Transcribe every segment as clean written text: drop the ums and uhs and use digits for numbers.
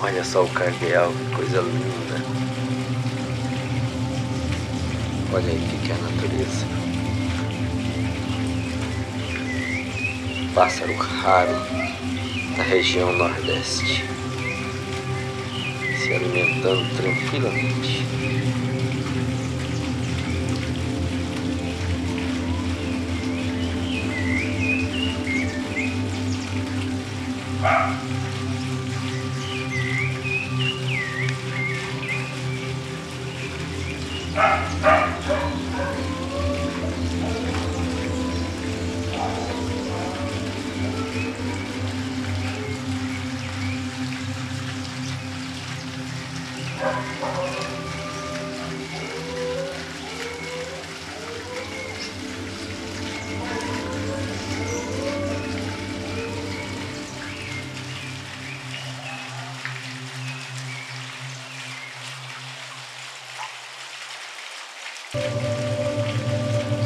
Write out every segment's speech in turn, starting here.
Olha só o cardeal, que coisa linda. Olha aí o que é a natureza. Pássaro raro na região nordeste, se alimentando tranquilamente.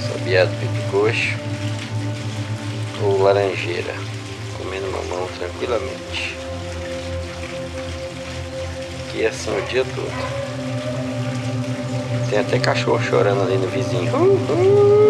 Sabiá do pepigoxo ou laranjeira, comendo mamão tranquilamente. Aqui é assim o dia todo. Tem até cachorro chorando ali no vizinho.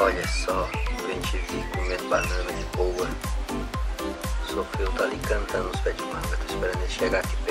Olha só, a gente viu comendo banana de boa. Sofreu, tá ali cantando os pés de manga. Tô esperando ele chegar aqui.